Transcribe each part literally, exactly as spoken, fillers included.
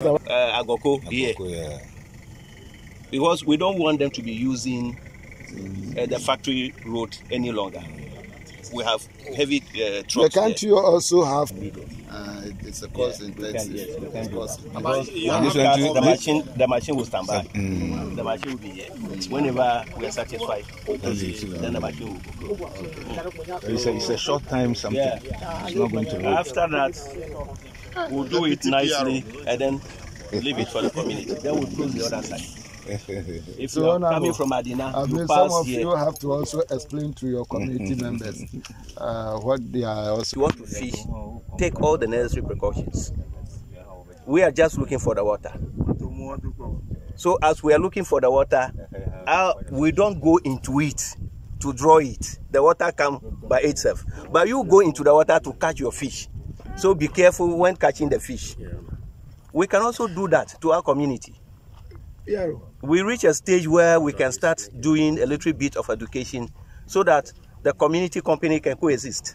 Uh, Agoko, Agoko here. Yeah. Because we don't want them to be using uh, the factory road any longer. We have heavy uh, trucks. The country there. Also have. Uh, it's a cost yeah, in Texas. Yes, it's cost. The, the machine, the machine will stand by. Mm. The machine will be here. Mm. Whenever we are satisfied, mm. then the machine will go. Okay. It's, a, it's a short time something. Yeah. It's not going to work. After that, we'll do it nicely and then leave it for the community. Then we'll close the other side. If so you are coming from Adina, I mean, some of here. You have to also explain to your community members uh, what they are also. If you want to fish, take all the necessary precautions. We are just looking for the water. So as we are looking for the water, uh, we don't go into it to draw it. The water comes by itself. But you go into the water to catch your fish. So be careful when catching the fish. We can also do that to our community. We reach a stage where we can start doing a little bit of education so that the community company can coexist.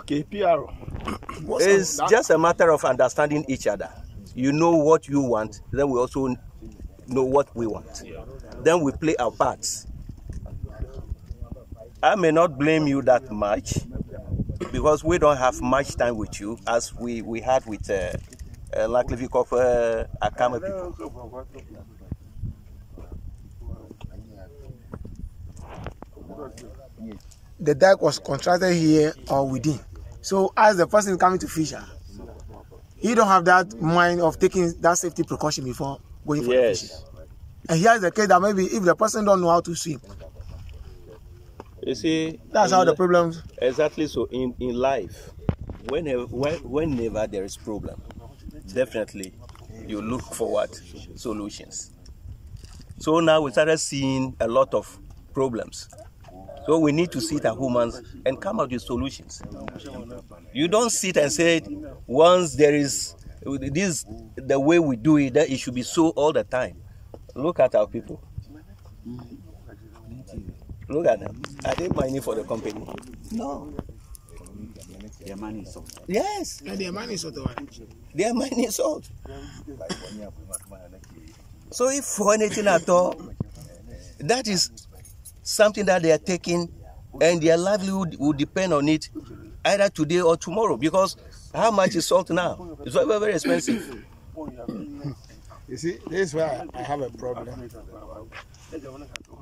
Okay, P R. It's just a matter of understanding each other. You know what you want, then we also know what we want. Then we play our parts. I may not blame you that much because we don't have much time with you as we, we had with... Uh, Uh, likely because of uh, Akama people. The dike was contracted here or within. So as the person coming to fish, he don't have that mind of taking that safety precaution before going for yes. the fishing. And here is the case that maybe if the person don't know how to swim, you see, that's how the problems. Exactly. So in in life, whenever whenever there is problem. Definitely, you look forward solutions. So now we started seeing a lot of problems. So we need to sit as humans and come up with solutions. You don't sit and say, once there is this, the way we do it, that it should be so all the time. Look at our people. Look at them. Are they mining for the company? No. Their money is salt. Yes. And their money is salt. Their money is salt. So if for anything at all, that is something that they are taking and their livelihood will depend on it either today or tomorrow because how much is salt now? It's very, very expensive. You see, this is where I have a problem.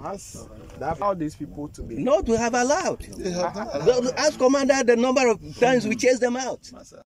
Has that allowed these people to be? No, to have allowed. As commander, the number of times we chase them out.